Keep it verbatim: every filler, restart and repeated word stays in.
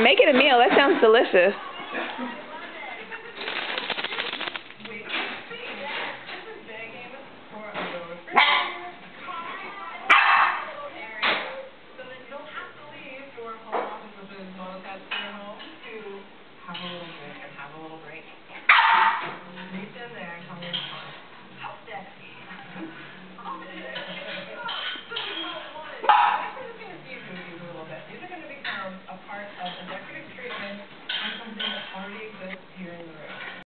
Make it a meal. That sounds delicious.